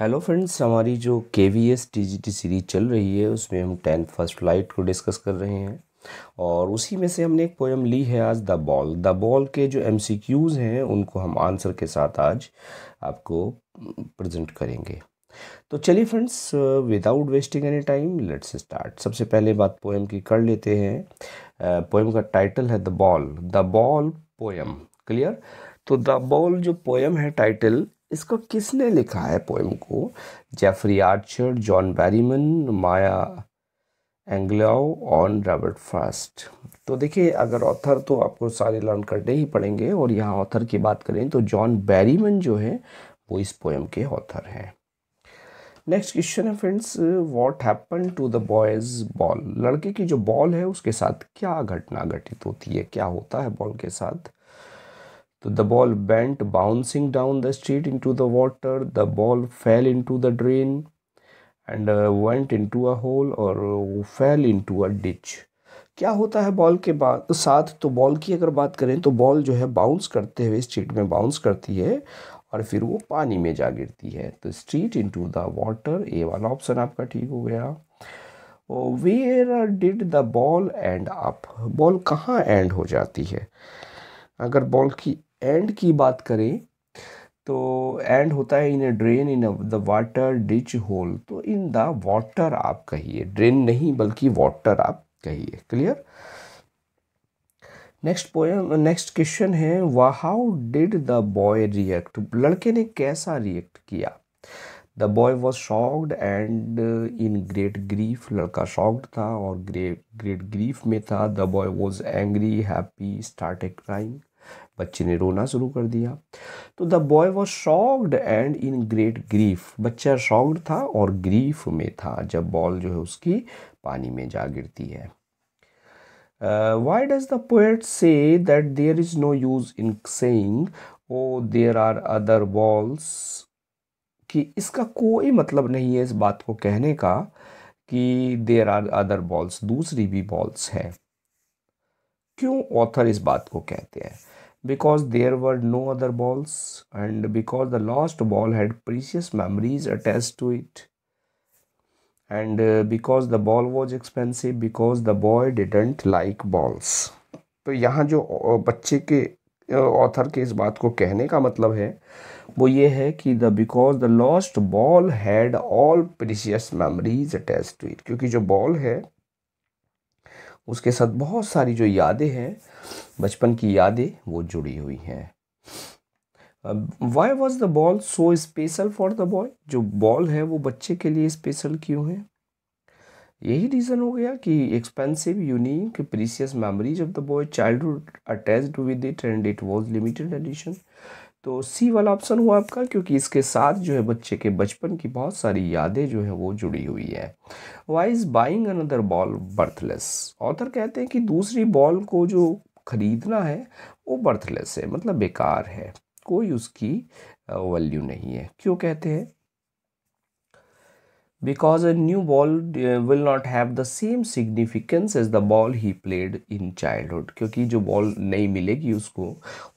Hello friends, हमारी जो KVSTG series चल रही है उसमें हम 10 फर्स्ट फ्लाइट को डिस्कस कर रहे हैं और उसी में से हमने एक पोएम ली है आज, द बॉल। द बॉल के जो MCQs हैं उनको हम आंसर के साथ आज आपको प्रेजेंट करेंगे। तो चलिए friends, without wasting any time let's start. सबसे पहले बात पोएम की कर लेते हैं। पोएम का टाइटल है the ball, the ball poem. Clear? तो द बॉल जो पोएम है टाइटल, इसको किसने लिखा है? पोएम को Jeffrey Archer, John Berryman, Maya Angelou और रॉबर्ट फ्रॉस्ट। तो देखिए, अगर ऑथर तो आपको सारे लर्न करने ही पड़ेंगे और यहाँ ऑथर की बात करें तो जॉन बैरीमन जो है वो इस पोएम के ऑथर हैं। नेक्स्ट क्वेश्चन है friends, what happen to the boys ball. लड़के की जो बॉल है उसके साथ क्या घटना घटित होती है, क्या होता है बॉल के साथ? तो the ball went bouncing down the street into the water, the ball fell into the drain and went into a hole और फेल इनटू अ डिच। क्या होता है बॉल के साथ? तो बॉल की अगर बात करें तो बॉल जो है बाउंस करते हुए स्ट्रीट में बाउंस करती है और फिर वो पानी में जा गिरती है। तो street into the water, A वाला ऑप्शन आपका ठीक हो गया। Where did the ball end up. Ball कहाँ एंड हो जाती है? अगर बॉल की एंड की बात करें तो एंड होता है in a drain, in the water, ditch, hole. तो इन द वाटर आप कहिए, ड्रेन नहीं बल्कि वाटर आप कहिए। क्लियर? नेक्स्ट क्वेश्चन है, how did the boy react. लड़के ने कैसा रिएक्ट किया? The boy was shocked and in great grief. लड़का शॉक्ड था और ग्रेट ग्रीफ में था। The boy was angry, happy, started crying. बच्चे ने रोना शुरू कर दिया। तो the boy was shocked and in great grief. बच्चा शॉक्ड था और ग्रीफ में था जब बॉल जो है उसकी पानी में जा गिरती है। Why does the poet say that there is no use in saying oh there are other balls? कि इसका कोई मतलब नहीं है इस बात को कहने का कि there are other balls, दूसरी भी balls हैं। क्यों ऑथर इस बात को कहते हैं? Because there were no other balls and because the lost ball had precious memories attached to it. And because the ball was expensive, because the boy didn't like balls. तो यहाँ जो बच्चे के ऑथर के इस बात को कहने का मतलब है वो ये है कि the because the lost ball had all precious memories attached to it. क्योंकि जो बॉल है उसके साथ बहुत सारी जो यादें हैं, बचपन की यादें, वो जुड़ी हुई हैं। Why was the ball so special for the boy? जो बॉल है वो बच्चे के लिए स्पेशल क्यों है? यही रीज़न हो गया कि expensive, unique, precious memories of the boy childhood attached with it and it was limited edition. तो सी वाला ऑप्शन हुआ आपका, क्योंकि इसके साथ जो है बच्चे के बचपन की बहुत सारी यादें जो है वो जुड़ी हुई है। Why is buying another ball worthless. Author कहते हैं कि दूसरी बॉल को जो खरीदना है वो बर्थलेस है, मतलब बेकार है, कोई उसकी वैल्यू नहीं है। क्यों कहते हैं? Because a new ball will not have the same significance as the ball he played in childhood. क्योंकि जो बॉल नहीं मिलेगी उसको,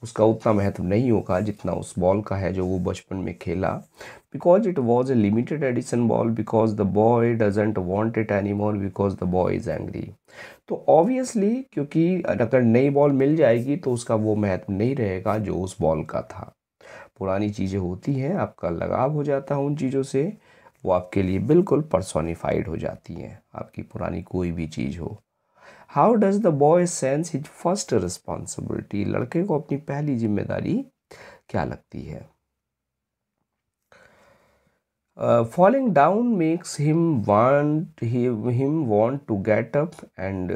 उसका उतना महत्व नहीं होगा जितना उस बॉल का है जो वो बचपन में खेला। Because it was a limited edition ball, because the boy doesn't want it any more, because the boy is angry. तो ऑब्वियसली क्योंकि अगर नई बॉल मिल जाएगी तो उसका वो महत्व नहीं रहेगा जो उस बॉल का था। पुरानी चीज़ें होती हैं, आपका लगाव हो जाता है उन चीज़ों से, वो आपके लिए बिल्कुल पर्सोनिफाइड हो जाती हैं, आपकी पुरानी कोई भी चीज़ हो। How does the boy sense his first responsibility. लड़के को अपनी पहली जिम्मेदारी क्या लगती है? Falling down makes him want to get up and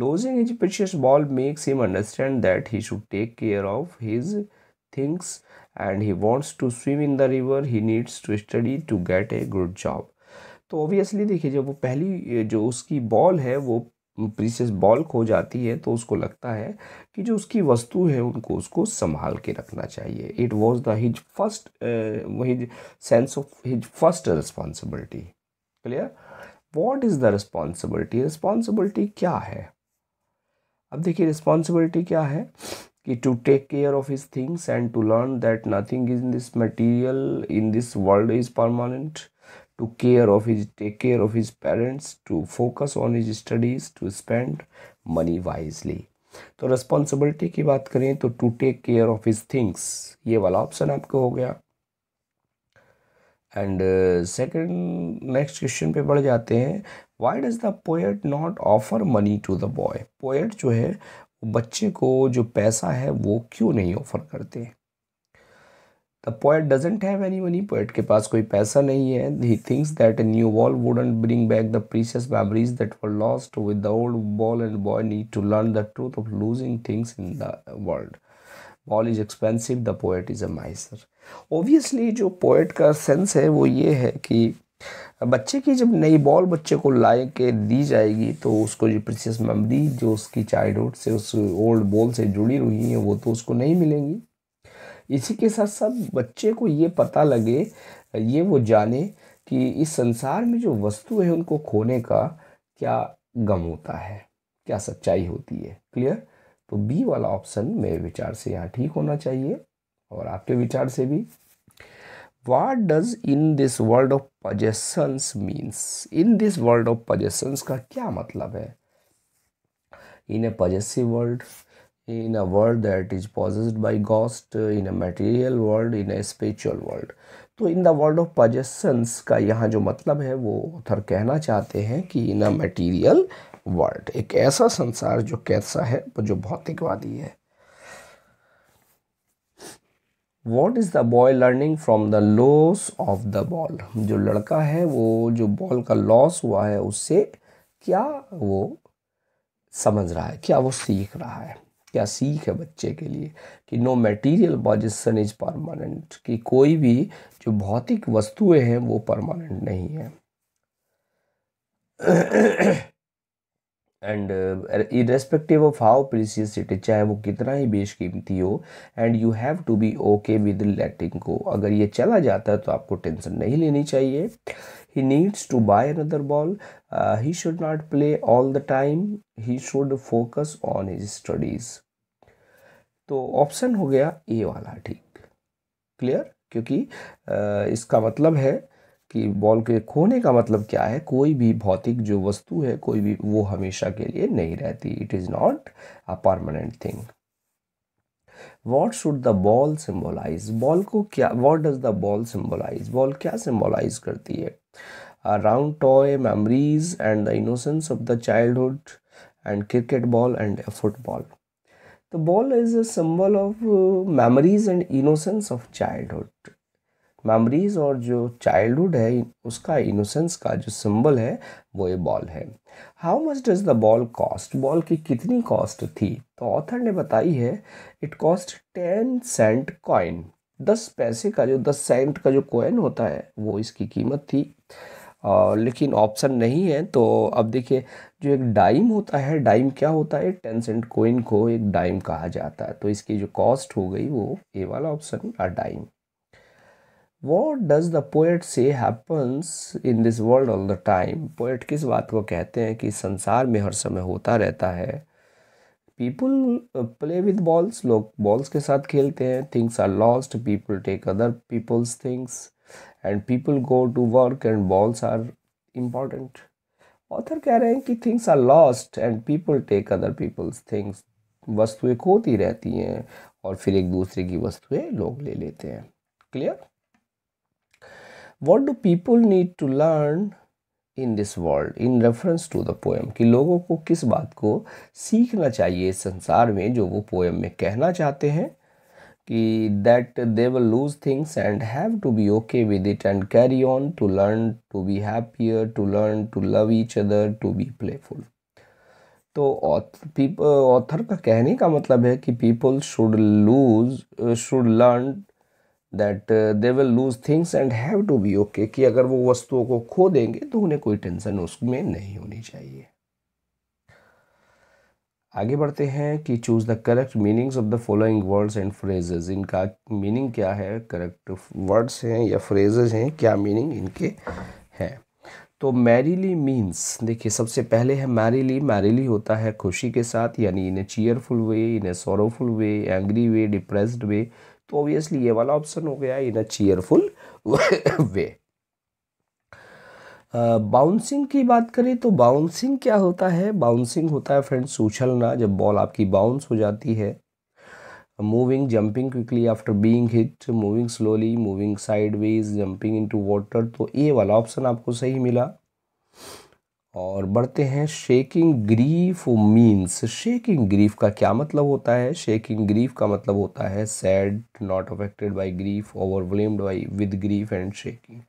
losing his precious ball makes him understand that he should take care of his things and he wants to swim in the river, he needs to study to get a good job. तो obviously देखिए, जब वो पहली जो उसकी ball है वो precious ball खो जाती है तो उसको लगता है कि जो उसकी वस्तु है उनको उसको संभाल के रखना चाहिए। It was the his sense of his first responsibility. Clear? What is the responsibility? Responsibility क्या है? अब देखिए रिस्पॉन्सिबिलिटी क्या है? कि to take care of his things and to learn that nothing in this material in this world is permanent, to care of his take care of his parents, to focus on his studies, to spend money wisely. तो responsibility की बात करें तो to take care of his things ये वाला option आपको हो गया। एंड सेकंड नेक्स्ट क्वेश्चन पे बढ़ जाते हैं। Why does the poet not offer money to the boy? Poet जो है बच्चे को जो पैसा है वो क्यों नहीं ऑफर करते? The poet doesn't have any money, poet के पास कोई पैसा नहीं है। He thinks that a new ball wouldn't bring back the precious memories that were lost with the old ball, and boy need to learn the truth of losing things in the world. Ball is expensive, the poet is a miser. Obviously जो poet का sense है वो ये है कि बच्चे की जब नई बॉल बच्चे को ला के दी जाएगी तो उसको जो प्रीशियस मेमोरी जो उसकी चाइल्डहुड से उस ओल्ड बॉल से जुड़ी हुई है वो तो उसको नहीं मिलेंगी। इसी के साथ साथ बच्चे को ये पता लगे, ये वो जाने कि इस संसार में जो वस्तु है उनको खोने का क्या गम होता है, क्या सच्चाई होती है। क्लियर? तो बी वाला ऑप्शन मेरे विचार से यहाँ ठीक होना चाहिए और आपके विचार से भी। What does in this world of possessions means? In this world of possessions का क्या मतलब है? In a possessive world, in a world that is possessed by ghost, in a material world, in a spiritual world. तो in the world of possessions का यहाँ जो मतलब है वो ऑथर कहना चाहते हैं कि इन अ मटेरियल वर्ल्ड, एक ऐसा संसार जो कैसा है वो जो भौतिकवादी है। What is the boy learning from the loss of the ball? जो लड़का है वो जो बॉल का लॉस हुआ है उससे क्या वो समझ रहा है, क्या वो सीख रहा है, क्या सीख है बच्चे के लिए कि no material possession is permanent, कि कोई भी जो भौतिक वस्तुएं हैं वो परमानेंट नहीं है। And irrespective of how precious it, चाहे वो कितना ही बेशकीमती हो, and you have to be okay with letting go, अगर ये चला जाता है तो आपको टेंशन नहीं लेनी चाहिए। He needs to buy another ball, he should not play all the time, he should focus on his studies. तो ऑप्शन हो गया ए वाला ठीक। क्लियर? क्योंकि इसका मतलब है कि बॉल के खोने का मतलब क्या है, कोई भी भौतिक जो वस्तु है कोई भी वो हमेशा के लिए नहीं रहती, it is not a permanent thing. What should the ball symbolise? Ball को क्या, what does the ball symbolise? Ball क्या सिम्बोलाइज करती है? Round toy, memories and the innocence of the childhood, and cricket ball and football. तो ball is a symbol of memories and innocence of childhood. Memories और जो childhood है उसका innocence का जो सिंबल है वो ये बॉल है। How much does the ball cost? Ball की कितनी कॉस्ट थी? तो ऑथर ने बताई है, इट कॉस्ट 10 सेंट कॉइन। 10 पैसे का जो 10 सेंट का जो कॉइन होता है वो इसकी कीमत थी। लेकिन ऑप्शन नहीं है तो अब देखिए जो एक डाइम होता है, डाइम क्या होता है? 10 सेंट कॉइन को एक डाइम कहा जाता है। तो इसकी जो कॉस्ट हो गई वो ये वाला option a dime. What does the poet see happens in this world all the time? Poet किस बात को कहते हैं कि संसार में हर समय होता रहता है। पीपल प्ले विद बॉल्स, लोग बॉल्स के साथ खेलते हैं। Things are lost, people take other people's things, and people go to work and balls are important. Author कह रहे हैं कि things are lost and people take other people's things. वस्तुएँ खोती रहती हैं और फिर एक दूसरे की वस्तुएँ लोग ले लेते हैं। Clear? What do people need to learn in this world in reference to the poem? कि लोगों को किस बात को सीखना चाहिए इस संसार में जो वो पोएम में कहना चाहते हैं कि that they will lose things and have to be okay with it and carry on to learn to be happier, to learn to love each other, to be playful. तो ऑथर का कहने का मतलब है कि people should learn that they will lose things and have to be okay, कि अगर वो वस्तुओं को खो देंगे तो उन्हें कोई टेंशन उसमें नहीं होनी चाहिए। आगे बढ़ते हैं कि choose the correct meanings of the following words and phrases. इनका मीनिंग क्या है, करेक्ट वर्ड्स हैं या फ्रेजेस हैं, क्या मीनिंग इनके हैं। तो मैरीली मीन्स, देखिए सबसे पहले है मैरीली, मैरीली होता है खुशी के साथ, यानी in a cheerful way, in a sorrowful way, angry way, depressed way. तो ऑब्वियसली ये वाला ऑप्शन हो गया इन ए चीयरफुल वे। बाउंसिंग की बात करें तो बाउंसिंग क्या होता है? बाउंसिंग होता है फ्रेंड्स उछलना, जब बॉल आपकी बाउंस हो जाती है। Moving, jumping quickly after being hit, moving slowly, moving sideways, jumping into water. तो ए वाला ऑप्शन आपको सही मिला। और बढ़ते हैं, shaking grief means. Shaking grief का क्या मतलब होता है? शेकिंग ग्रीफ का मतलब होता है sad, not affected by grief, overwhelmed by with grief and shaking.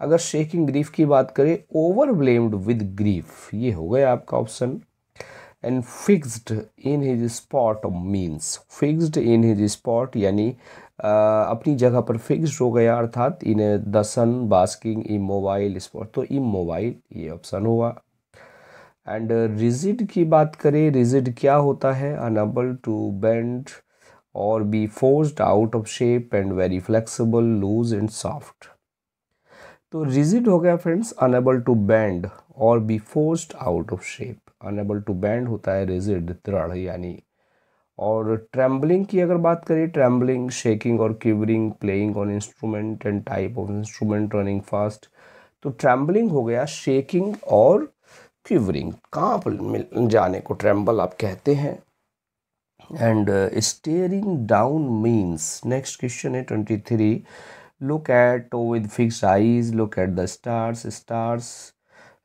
अगर शेकिंग ग्रीफ की बात करें, ओवरवेलम्ड विद ग्रीफ, ये हो गया आपका option. And fixed in his spot means, fixed in his spot यानी अपनी जगह पर फिक्स्ड हो गया, अर्थात in the sun basking immobile spot. तो इमोबाइल ये ऑप्शन हुआ। एंड रिजिड की बात करें, रिजिड क्या होता है? अनएबल टू बेंड और be forced out of shape and very flexible, loose and soft. तो रिजिड हो गया फ्रेंड्स, अनएबल टू बेंड और be forced out of shape. Unable to bend होता है रिजिड, दृढ़ यानी। और ट्रैम्बलिंग की अगर बात करें, ट्रैम्बलिंग, शेकिंग और quivering, playing on instrument and type of instrument, running fast. तो ट्रैम्बलिंग हो गया शेकिंग और क्विवरिंग, कांप जाने को ट्रैम्बल आप कहते हैं। And staring down means, next question है 23, look at with fixed eyes, look at the stars, stars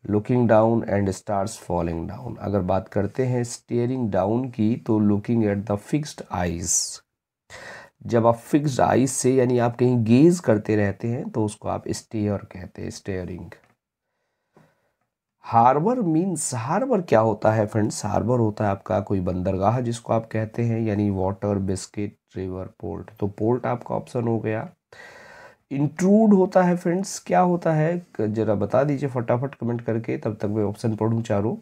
looking down and stars falling down. अगर बात करते हैं स्टेयरिंग डाउन की, तो looking at the fixed eyes, जब आप फिक्स्ड आइज से यानी आप कहीं गेज करते रहते हैं तो उसको आप स्टेयर कहते हैं, स्टेयरिंग। हार्बर मीन्स, हार्बर क्या होता है फ्रेंड्स? हार्बर होता है आपका कोई बंदरगाह जिसको आप कहते हैं, यानी वाटर, बिस्किट, रिवर, पोर्ट। तो पोर्ट आपका ऑप्शन हो गया। इंट्रूड होता है फ्रेंड्स, क्या होता है जरा बता दीजिए फटाफट कमेंट करके, तब तक मैं ऑप्शन पढ़ूँ चारों।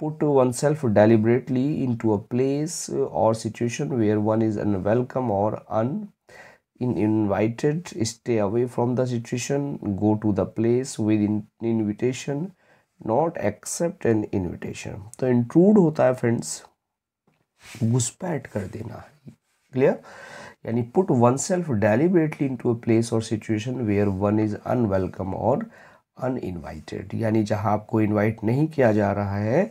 Put one self deliberately into a place और situation where one is unwelcome और uninvited, stay away from the situation, go to the place with invitation, not accept an invitation. तो इंट्रूड होता है फ्रेंड्स घुसपैठ कर देना, क्लियर? यानी put one self deliberately into a place और situation where one is unwelcome और uninvited, यानी जहाँ आपको इनवाइट नहीं किया जा रहा है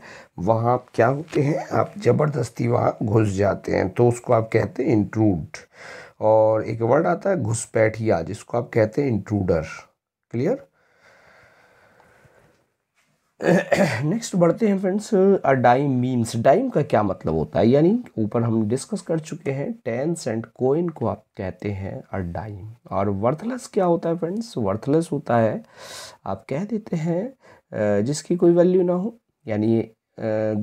वहाँ आप क्या होते हैं, आप ज़बरदस्ती वहाँ घुस जाते हैं, तो उसको आप कहते हैं इंट्रूड। और एक वर्ड आता है घुसपैठिया, जिसको आप कहते हैं इंट्रूडर, क्लियर? नेक्स्ट बढ़ते हैं friends, a dime means. Dime का क्या मतलब होता है? यानी ऊपर हम डिस्कस कर चुके हैं, टेंस एंड कोइन को आप कहते हैं अ डाइम। और वर्थलेस क्या होता है फ्रेंड्स? वर्थलेस होता है आप कह देते हैं जिसकी कोई वैल्यू ना हो, यानी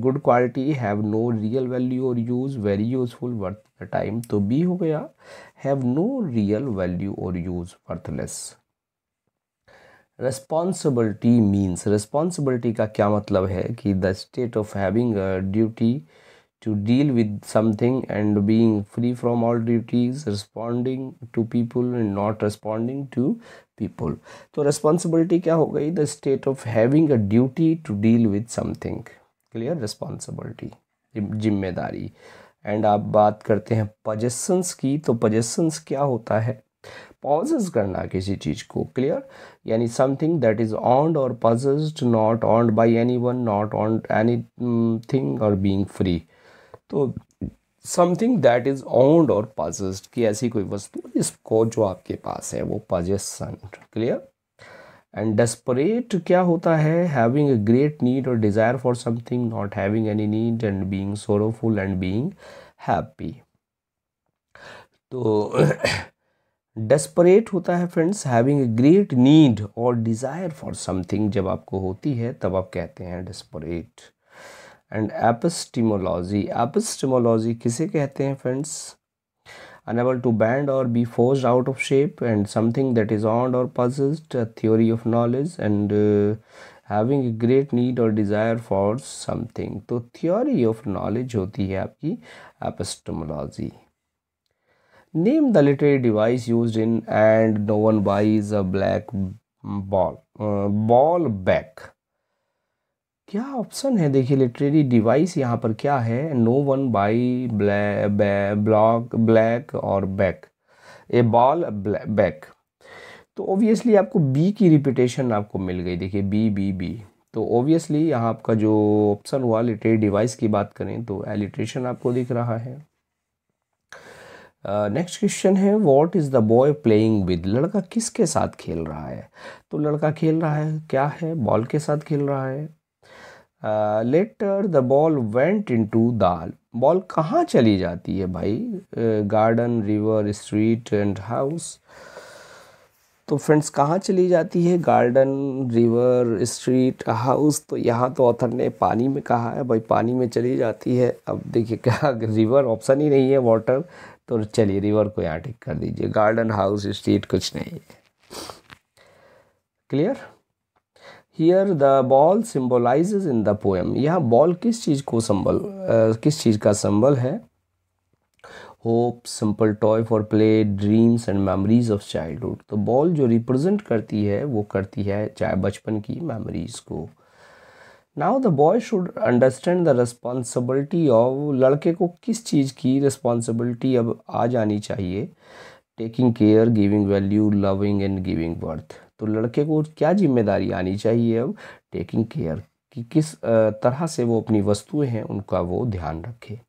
good quality, have no real value और use, very useful, worth the time. तो बी हो गया, हैव नो रियल वैल्यू और use, worthless. Responsibility means, responsibility का क्या मतलब है? कि the state of having a duty to deal with something and being free from all duties, responding to people and not responding to people. तो responsibility क्या हो गई? The state of having a duty to deal with something, clear? Responsibility, जिम्मेदारी। And आप बात करते हैं possessions की, तो पजेशंस क्या होता है? पॉजेस करना किसी चीज़ को, क्लियर? यानी समथिंग दैट इज ऑन्ड और possessed, not owned by anyone, not owned anything और बीइंग फ्री। तो समथिंग दैट इज ऑन्ड और पजेस्ड, कि ऐसी कोई वस्तु इसको जो आपके पास है वो पजेसन, क्लियर? एंड डेस्परेट क्या होता है? हैविंग अ ग्रेट नीड और desire for something, not having any need and being sorrowful and being happy. तो डेस्परेट होता है friends having a great need और डिज़ायर फॉर समथिंग, जब आपको होती है तब आप कहते हैं डेस्परेट। एंड एपिस्टेमोलॉजी, एपिस्टेमोलॉजी किसे कहते हैं friends? Unable to bend or be forced out of shape and something that is owned और possessed, theory of knowledge and having a great need और डिज़ायर फॉर समथिंग। तो theory of knowledge होती है आपकी epistemology. Name the literary device used in "And no one buys a black ball back. क्या option है, देखिए literary device यहाँ पर क्या है, no one buy block black और बैक, ए बॉल बैक। तो ओब्वियसली आपको बी की रिपीटेशन आपको मिल गई, देखिए बी बी बी। तो ओब्वियसली यहाँ आपका जो ऑप्शन हुआ लिटरेरी डिवाइस की बात करें तो एलिट्रेशन आपको दिख रहा है। नेक्स्ट क्वेश्चन है what is the boy playing with, लड़का किसके साथ खेल रहा है। तो लड़का खेल रहा है क्या है, बॉल के साथ खेल रहा है। Later the ball went into दाल, बॉल कहाँ चली जाती है भाई, garden river street and house. तो फ्रेंड्स कहाँ चली जाती है, गार्डन रिवर स्ट्रीट हाउस। तो यहाँ तो ऑथर ने पानी में कहा है भाई, पानी में चली जाती है। अब देखिए क्या रिवर ऑप्शन ही नहीं है, वाटर, तो चलिए रिवर को यहाँ टिक कर दीजिए, गार्डन हाउस स्ट्रीट कुछ नहीं है। Clear. Here the ball symbolises in the poem, यहाँ बॉल किस चीज़ को संबल किस चीज़ का संबल है, hope simple toy for play dreams and memories of childhood. तो बॉल जो रिप्रेजेंट करती है वो करती है चाहे बचपन की मेमोरीज को। Now the boy should understand the responsibility of, लड़के को किस चीज़ की रिस्पॉन्सिबिलिटी अब आ जानी चाहिए, taking care giving value loving and giving birth. तो लड़के को क्या जिम्मेदारी आनी चाहिए अब, टेकिंग केयर, कि किस तरह से वो अपनी वस्तुएं हैं उनका वो ध्यान रखे।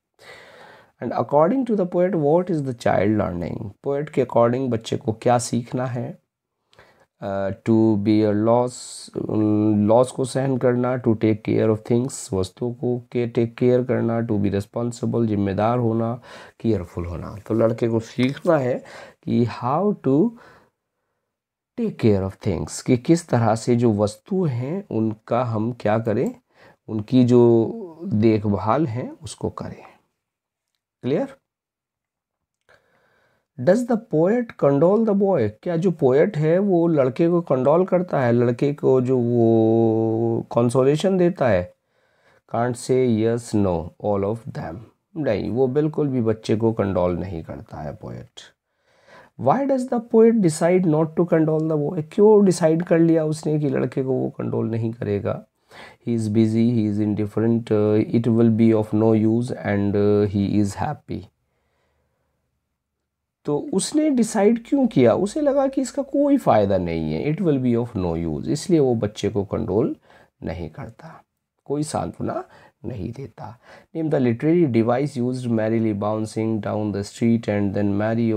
And according to the poet what is the child learning, poet के अकॉर्डिंग बच्चे को क्या सीखना है, टू बी अ लॉस को सहन करना, to take care of things वस्तुओं को के टेक केयर करना, टू बी रिस्पॉन्सिबल जिम्मेदार होना, केयरफुल होना। तो लड़के को सीखना है कि how to take care of things, कि किस तरह से जो वस्तु हैं उनका हम क्या करें, उनकी जो देखभाल है उसको करें। Clear. Does the poet condole the boy, क्या जो पोएट है वो लड़के को कंडोल करता है, लड़के को जो वो कंसोलेशन देता है। Can't say yes no all of them, नहीं वो बिल्कुल भी बच्चे को कंडोल नहीं करता है poet. Why does the poet decide not to condole the boy? क्यों डिसाइड कर लिया उसने कि लड़के को वो कंडोल नहीं करेगा। He is busy, he is indifferent, it will be of no use and he is happy. तो उसने डिसाइड क्यों किया, उसे लगा कि इसका कोई फ़ायदा नहीं है, it will be of no use, इसलिए वो बच्चे को कंडोल नहीं करता, कोई सांत्वना नहीं देता। Name the literary device use merrily bouncing down the street and then merrily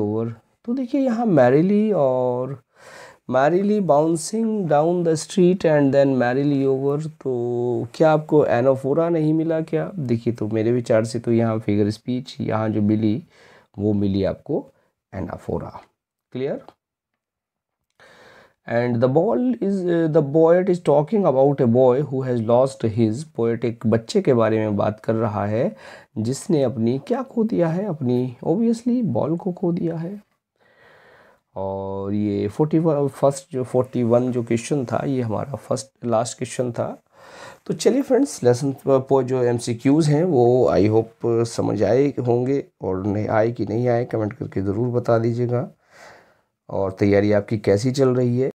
over। तो देखिए यहाँ merrily और merrily bouncing down the street and then merrily over, तो क्या आपको एनाफोरा नहीं मिला क्या। देखिए तो मेरे विचार से तो यहाँ फिगर स्पीच यहाँ जो मिली वो मिली आपको anaphora. Clear. And the poet is talking about a boy who has lost his, poet एक बच्चे के बारे में बात कर रहा है जिसने अपनी क्या खो दिया है, अपनी ओबियसली बॉल को खो दिया है। और ये 41 जो क्वेश्चन था ये हमारा लास्ट क्वेश्चन था। तो चलिए फ्रेंड्स लेसन पर जो MCQs हैं वो आई होप समझ आए होंगे, और नहीं आए कि नहीं आए कमेंट करके ज़रूर बता दीजिएगा। और तैयारी आपकी कैसी चल रही है।